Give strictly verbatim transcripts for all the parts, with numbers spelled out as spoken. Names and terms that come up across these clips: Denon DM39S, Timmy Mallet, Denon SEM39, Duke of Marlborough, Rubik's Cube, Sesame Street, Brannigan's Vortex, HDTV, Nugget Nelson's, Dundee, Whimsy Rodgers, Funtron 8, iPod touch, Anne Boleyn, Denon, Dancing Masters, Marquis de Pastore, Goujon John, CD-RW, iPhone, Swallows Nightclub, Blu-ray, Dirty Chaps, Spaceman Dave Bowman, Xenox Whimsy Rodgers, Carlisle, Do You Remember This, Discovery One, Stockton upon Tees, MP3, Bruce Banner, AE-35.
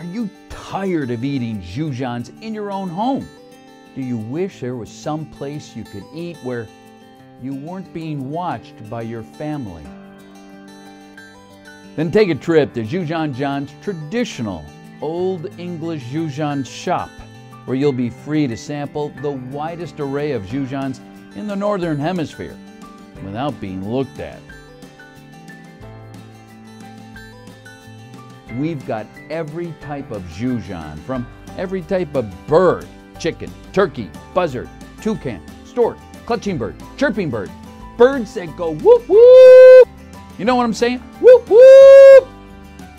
Are you tired of eating goujons in your own home? Do you wish there was some place you could eat where you weren't being watched by your family? Then take a trip to Goujon John's traditional Old English Goujon Shoppe, where you'll be free to sample the widest array of goujons in the Northern Hemisphere without being looked at. We've got every type of goujon, from every type of bird, chicken, turkey, buzzard, toucan, stork, clutching bird, chirping bird, birds that go whoop whoop. You know what I'm saying? Whoop whoop.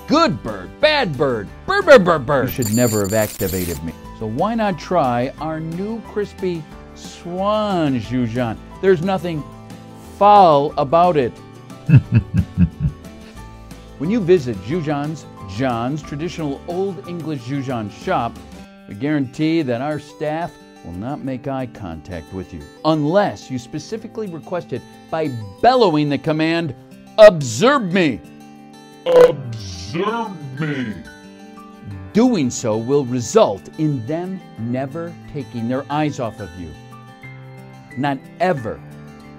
Good bird, bad bird, bird bird bird bird. You should never have activated me. So why not try our new crispy swan goujon? There's nothing foul about it. When you visit Goujon's John's traditional Old English Goujon Shoppe, we guarantee that our staff will not make eye contact with you unless you specifically request it by bellowing the command, "Observe me! Observe me!" Doing so will result in them never taking their eyes off of you. Not ever.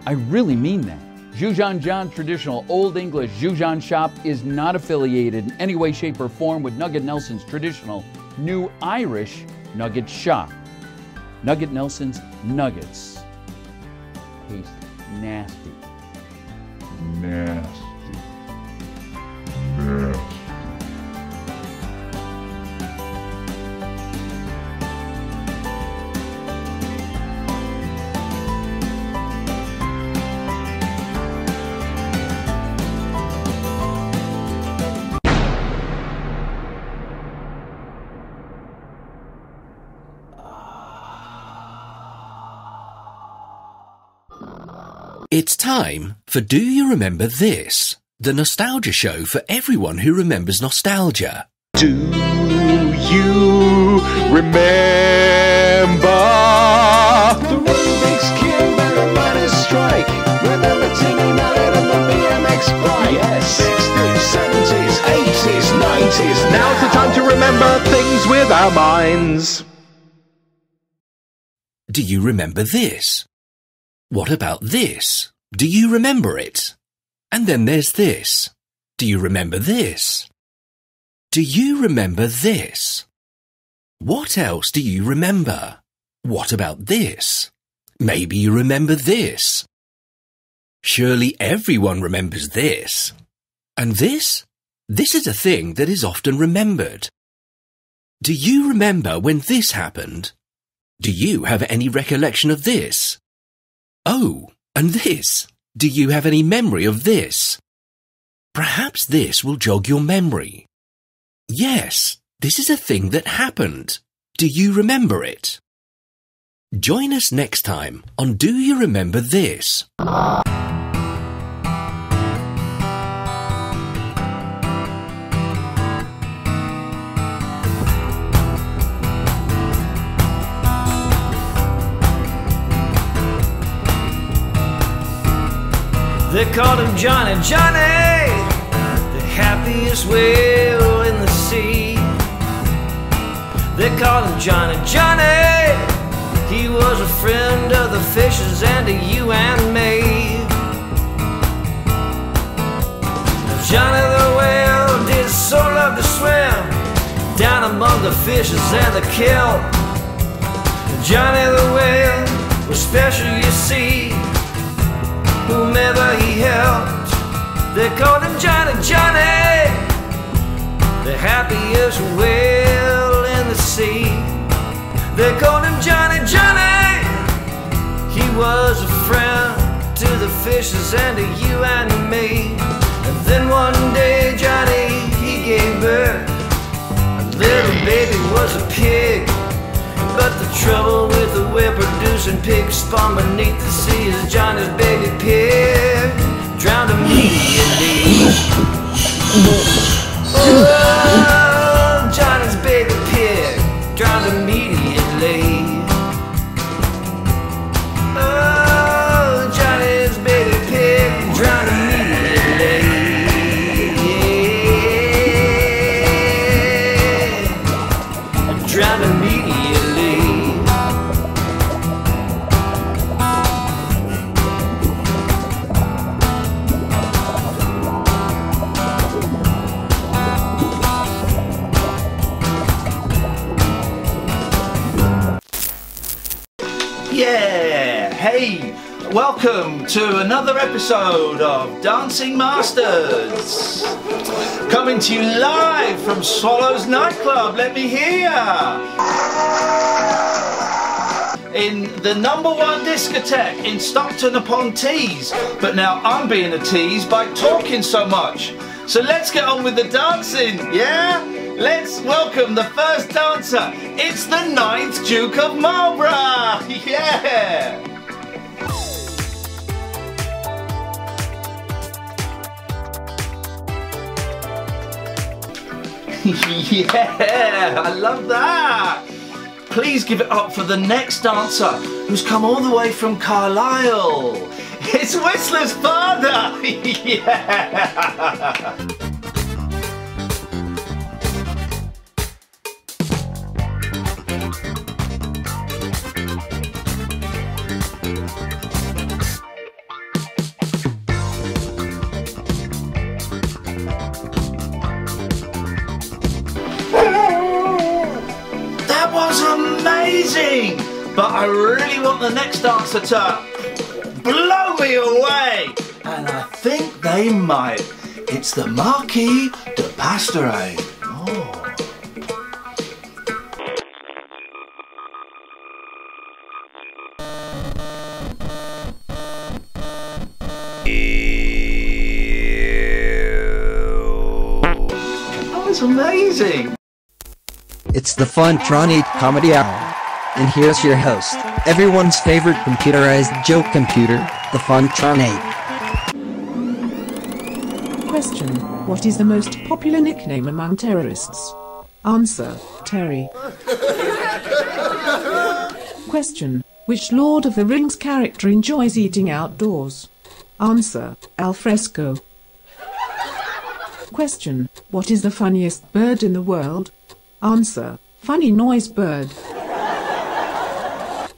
I really mean that. Goujon John's traditional Old English Goujon Shoppe is not affiliated in any way, shape, or form with Nugget Nelson's traditional New Irish Nugget Shop. Nugget Nelson's nuggets taste nasty. Nasty. Nasty. It's time for Do You Remember This? The nostalgia show for everyone who remembers nostalgia. Do you remember the Rubik's Cube and the miners' strike? Remember Tingy Mallet and the B M X bike? Yes. sixties, seventies, eighties, nineties. Now. Now's the time to remember things with our minds. Do you remember this? What about this? Do you remember it? And then there's this. Do you remember this? Do you remember this? What else do you remember? What about this? Maybe you remember this. Surely everyone remembers this. And this? This is a thing that is often remembered. Do you remember when this happened? Do you have any recollection of this? Oh, and this. Do you have any memory of this? Perhaps this will jog your memory. Yes, this is a thing that happened. Do you remember it? Join us next time on Do You Remember This? They called him Johnny, Johnny, the happiest whale in the sea. They called him Johnny, Johnny, he was a friend of the fishes and to you and me. Johnny the whale did so love to swim down among the fishes and the kelp. Johnny the whale was special, you see. Whomever he helped, they called him Johnny, Johnny, the happiest whale in the sea. They called him Johnny, Johnny, he was a friend to the fishes and to you and to me. And then one day Johnny, he gave birth. A little baby was a pig, but the trouble with the whale-producing pig spawn beneath the sea is Johnny's baby pig drowned immediately. Oh, Johnny's baby pig drowned immediately. Oh, Johnny's baby pig drowned immediately. Yeah. Hey, welcome to another episode of Dancing Masters, coming to you live from Swallows Nightclub. Let me hear ya. In the number one discotheque in Stockton upon Tees, but now I'm being a tease by talking so much. So let's get on with the dancing, yeah? Let's welcome the first dancer. It's the ninth Duke of Marlborough. Yeah. Yeah, I love that. Please give it up for the next dancer, who's come all the way from Carlisle. It's Whistler's father. Yeah. Amazing, but I really want the next dancer to blow me away, and I think they might. It's the Marquis de Pastore. Oh. That was amazing. It's the Funtron eight Comedy Hour, and here's your host, everyone's favorite computerized joke computer, the Funtron eight. Question: what is the most popular nickname among terrorists? Answer: Terry. Question: which Lord of the Rings character enjoys eating outdoors? Answer: Alfresco. Question: what is the funniest bird in the world? Answer: funny noise bird.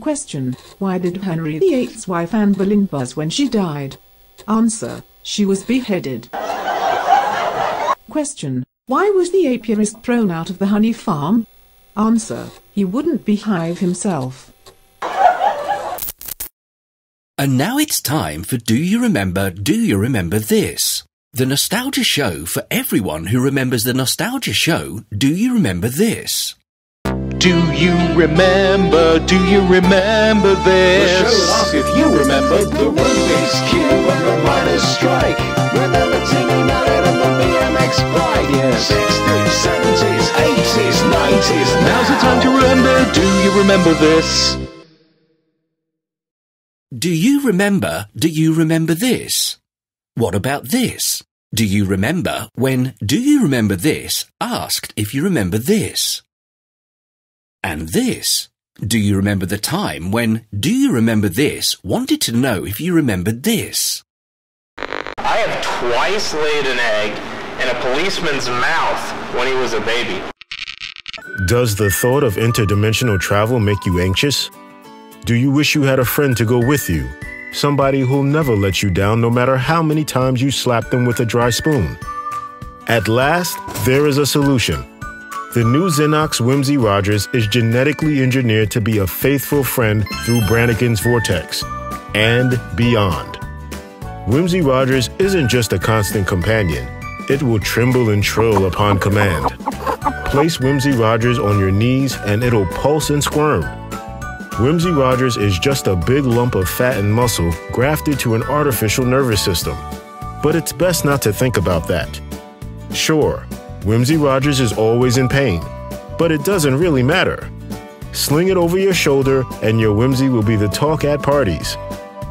Question: why did Henry the eighth's wife Anne Boleyn buzz when she died? Answer: she was beheaded. Question: why was the apiarist thrown out of the honey farm? Answer: he wouldn't beehive himself. And now it's time for Do You Remember, Do You Remember This? The Nostalgia Show for everyone who remembers the Nostalgia Show. Do you remember this? Do you remember, do you remember this? The show asks if you remember the one-piece cube and the miners' strike. Remember Timmy Mallet and the B M X bike. Yes. sixties, seventies, eighties, nineties. Now's the time to remember. Do you remember this? Do you remember, do you remember this? What about this? Do you remember when Do You Remember This asked if you remember this? And this. Do you remember the time when Do You Remember This wanted to know if you remembered this? I have twice laid an egg in a policeman's mouth when he was a baby. Does the thought of interdimensional travel make you anxious? Do you wish you had a friend to go with you? Somebody who'll never let you down no matter how many times you slap them with a dry spoon. At last, there is a solution. The new Xenox Whimsy Rodgers is genetically engineered to be a faithful friend through Brannigan's Vortex and beyond. Whimsy Rodgers isn't just a constant companion. It will tremble and trill upon command. Place Whimsy Rodgers on your knees and it'll pulse and squirm. Whimsy Rodgers is just a big lump of fat and muscle grafted to an artificial nervous system. But it's best not to think about that. Sure, Whimsy Rodgers is always in pain, but it doesn't really matter. Sling it over your shoulder and your Whimsy will be the talk at parties.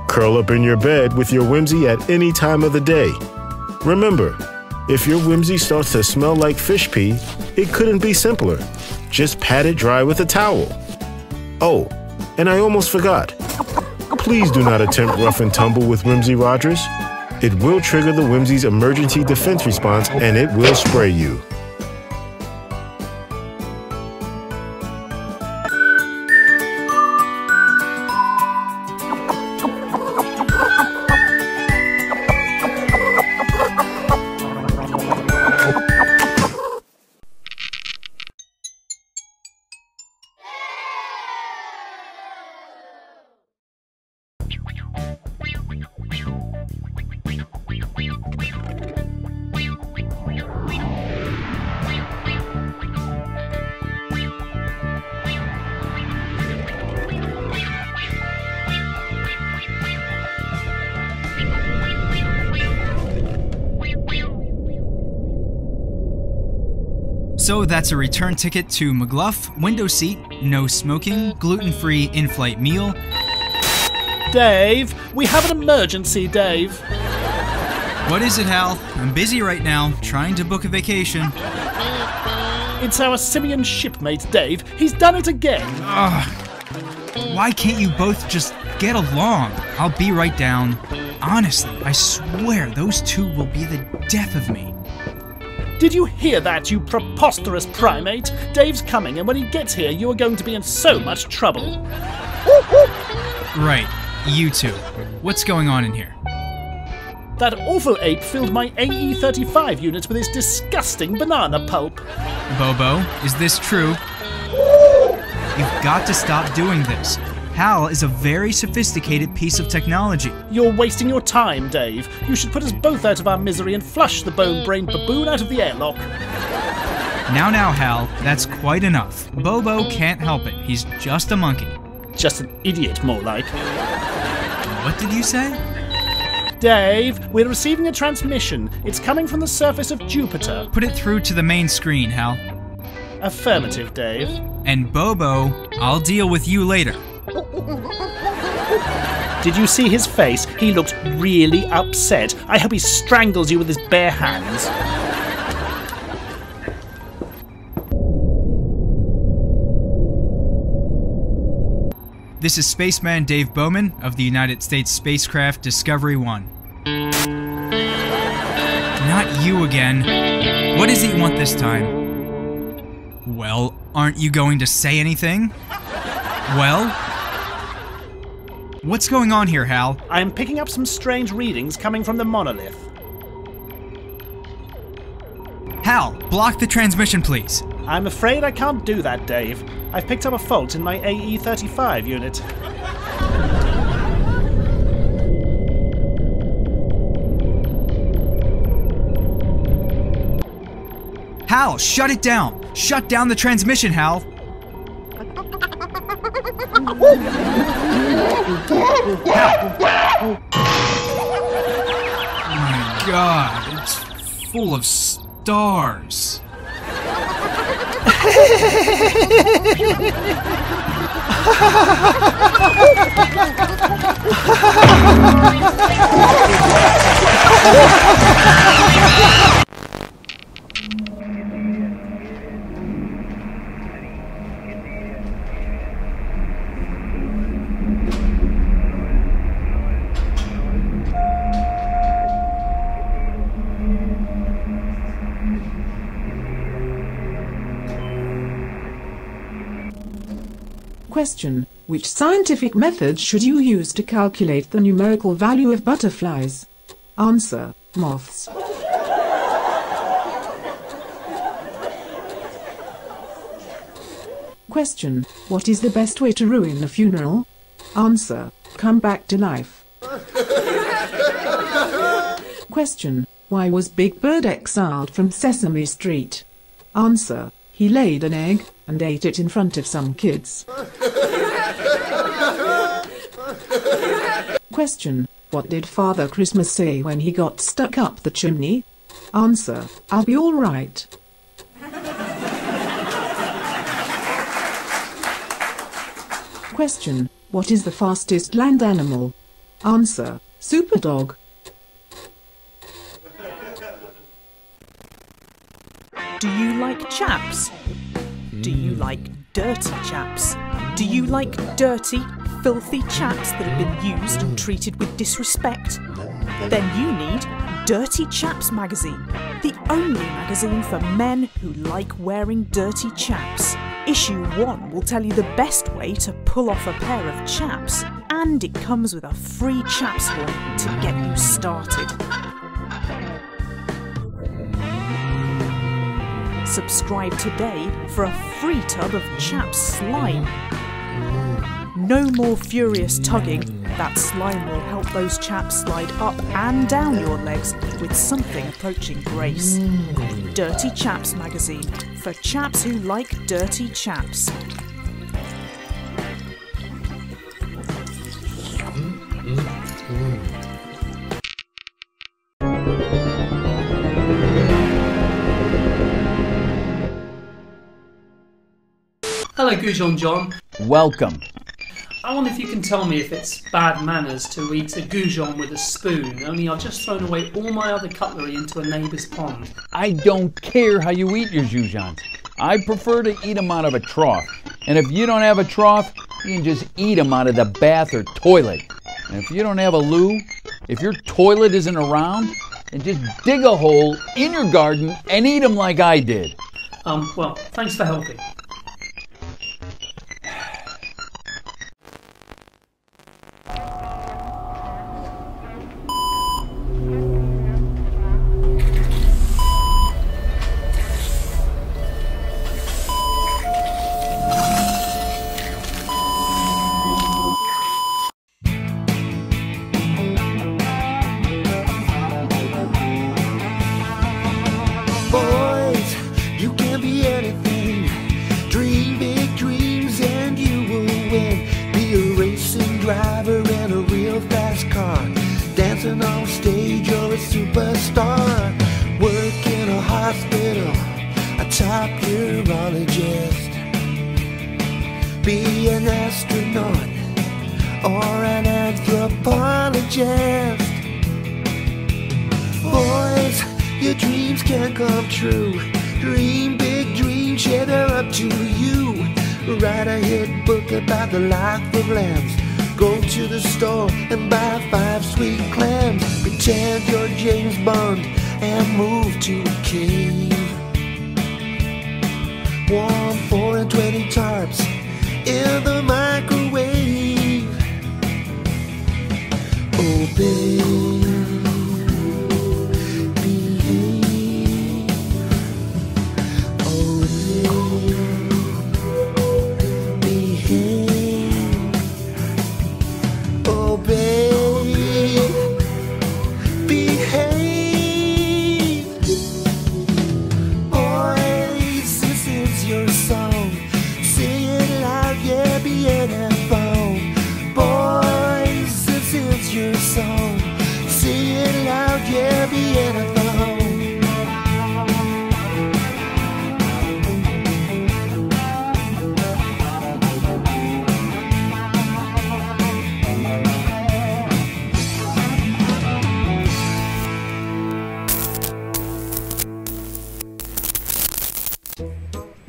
Curl up in your bed with your Whimsy at any time of the day. Remember, if your Whimsy starts to smell like fish pee, it couldn't be simpler. Just pat it dry with a towel. Oh, and I almost forgot. Please do not attempt rough and tumble with Whimsy Rodgers. It will trigger the Whimsy's emergency defense response and it will spray you. So that's a return ticket to McGluff, window seat, no smoking, gluten-free in-flight meal. Dave, we have an emergency, Dave. What is it, Hal? I'm busy right now, trying to book a vacation. It's our Simian shipmate, Dave. He's done it again. Ugh. Why can't you both just get along? I'll be right down. Honestly, I swear those two will be the death of me. Did you hear that, you preposterous primate? Dave's coming, and when he gets here, you are going to be in so much trouble. Right, you two. What's going on in here? That awful ape filled my A E thirty-five unit with his disgusting banana pulp. Bobo, is this true? You've got to stop doing this. Hal is a very sophisticated piece of technology. You're wasting your time, Dave. You should put us both out of our misery and flush the bone-brained baboon out of the airlock. Now, now, Hal, that's quite enough. Bobo can't help it. He's just a monkey. Just an idiot, more like. What did you say? Dave, we're receiving a transmission. It's coming from the surface of Jupiter. Put it through to the main screen, Hal. Affirmative, Dave. And Bobo, I'll deal with you later. Did you see his face? He looked really upset. I hope he strangles you with his bare hands. This is Spaceman Dave Bowman of the United States spacecraft Discovery One. Not you again. What is it you want this time? Well, aren't you going to say anything? Well? What's going on here, Hal? I'm picking up some strange readings coming from the monolith. Hal, block the transmission, please. I'm afraid I can't do that, Dave. I've picked up a fault in my A E thirty-five unit. Hal, shut it down! Shut down the transmission, Hal! Hal! Oh my God, it's full of stars. Question: which scientific method should you use to calculate the numerical value of butterflies? Answer: moths. Question: what is the best way to ruin a funeral? Answer: come back to life. Question: why was Big Bird exiled from Sesame Street? Answer: he laid an egg and ate it in front of some kids. Question: what did Father Christmas say when he got stuck up the chimney? Answer: I'll be all right. Question: what is the fastest land animal? Answer: Superdog. Do you like chaps? Do you like dirty chaps? Do you like dirty, filthy chaps that have been used and treated with disrespect? Then you need Dirty Chaps magazine, the only magazine for men who like wearing dirty chaps. Issue one will tell you the best way to pull off a pair of chaps, and it comes with a free chaps horn to get you started. Subscribe today for a free tub of chaps slime. No more furious tugging. That slime will help those chaps slide up and down your legs with something approaching grace. Dirty Chaps magazine, for chaps who like dirty chaps. Hello, Goujon John. Welcome. I wonder if you can tell me if it's bad manners to eat a goujon with a spoon, only I've just thrown away all my other cutlery into a neighbour's pond. I don't care how you eat your goujons. I prefer to eat them out of a trough. And if you don't have a trough, you can just eat them out of the bath or toilet. And if you don't have a loo, if your toilet isn't around, then just dig a hole in your garden and eat them like I did. Um, well, thanks for helping.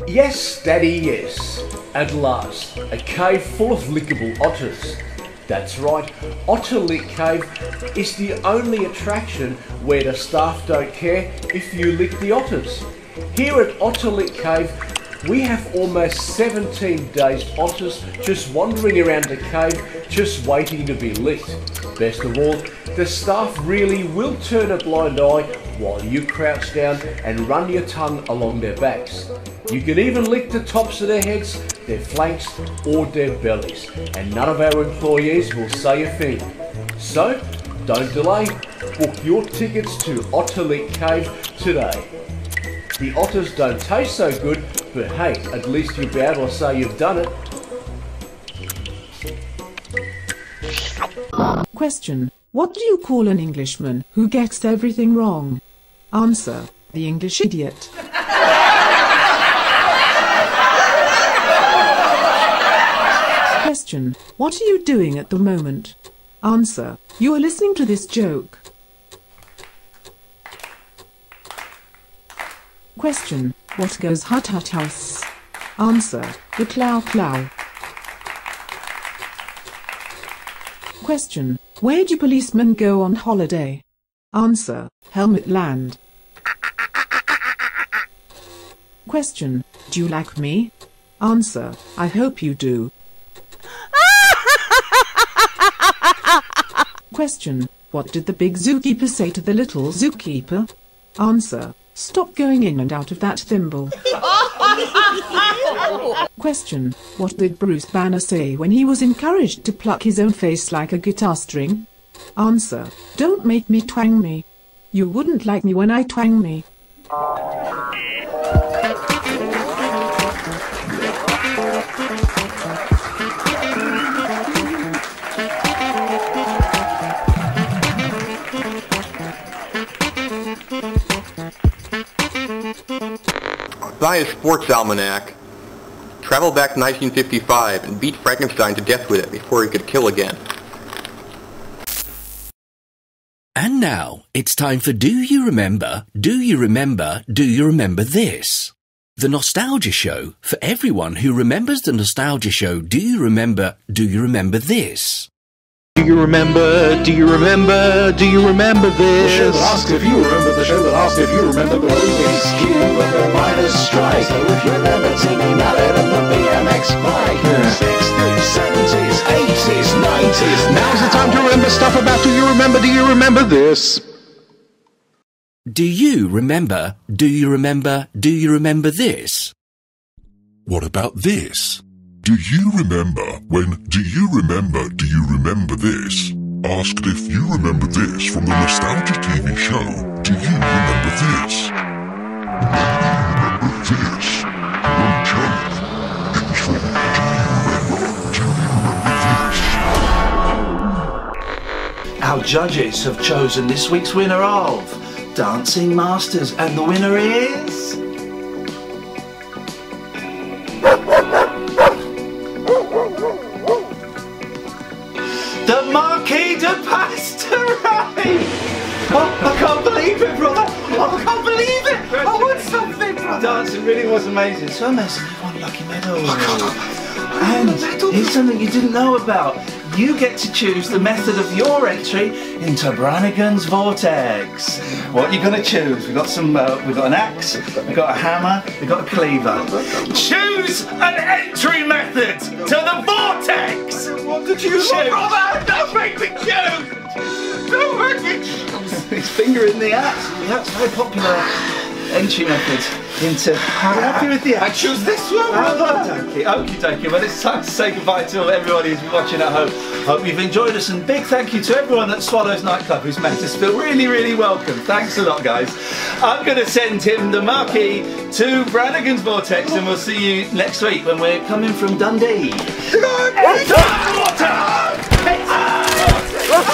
Yes, Daddy, yes. At last, a cave full of lickable otters. That's right, Otter Lick Cave is the only attraction where the staff don't care if you lick the otters. Here at Otter Lick Cave, we have almost seventeen dazed otters just wandering around the cave, just waiting to be licked. Best of all, the staff really will turn a blind eye while you crouch down and run your tongue along their backs. You can even lick the tops of their heads, their flanks or their bellies, and none of our employees will say a thing. So, don't delay, book your tickets to Otter Lick Cave today. The otters don't taste so good, but hey, at least you'll be able to say you've done it. Question. What do you call an Englishman who gets everything wrong? Answer, the English idiot. Question, what are you doing at the moment? Answer, you are listening to this joke. Question, what goes hut hut house? Answer, the clow clow. Question, where do policemen go on holiday? Answer, Helmet Land. Question, do you like me? Answer, I hope you do. Question, what did the big zookeeper say to the little zookeeper? Answer, stop going in and out of that thimble. Question, what did Bruce Banner say when he was encouraged to pluck his own face like a guitar string? Answer, don't make me twang me. You wouldn't like me when I twang me. Buy a sports almanac. Travel back to nineteen fifty-five and beat Frankenstein to death with it before he could kill again. And now, it's time for Do You Remember, Do You Remember, Do You Remember This? The Nostalgia Show for everyone who remembers the Nostalgia Show. Do you remember, do you remember this? Do you remember, do you remember, do you remember this? The show that asks if you remember, the show that asks if you remember the Rubik's Cube and the miners' strike. So if you remember Timmy Mallet and the B M X bike, yeah. The sixties, seventies, eighties, nineties, now's the time to remember stuff about do you remember, do you remember this? Do you remember, do you remember, do you remember this? What about this? Do you remember when Do You Remember, Do You Remember This? Asked if you remember this from the Nostalgia T V show, Do You Remember This? Do you remember this? No joke. It was from Do You Remember, Do You Remember This? Our judges have chosen this week's winner of Dancing Masters, and the winner is... the Marquis de Pastore! Oh, I can't believe it, brother! Oh, I can't believe it! I won something, brother! Dancing really was amazing. So amazing, you won a lucky medal. Oh, and here's something you didn't know about. You get to choose the method of your entry into Brannigan's Vortex. What are you going to choose? We've got some, uh, we've got an axe, we've got a hammer, we've got a cleaver. Choose an entry method to the Vortex! I don't want to choose one, brother! Don't make me choose! Don't make me choose! His finger in the axe. That's very popular entry method. Into happy with the I choose this one, brother. Okie dokie. Well, it's time to say goodbye to everybody who's been watching at home. Hope you've enjoyed us, and big thank you to everyone at Swallows Nightclub who's made us feel really, really welcome. Thanks a lot, guys. I'm going to send him the marquee to Brannigan's Vortex, and we'll see you next week when we're coming from Dundee. It's hot water! It's hot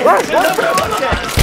water! It's hot water!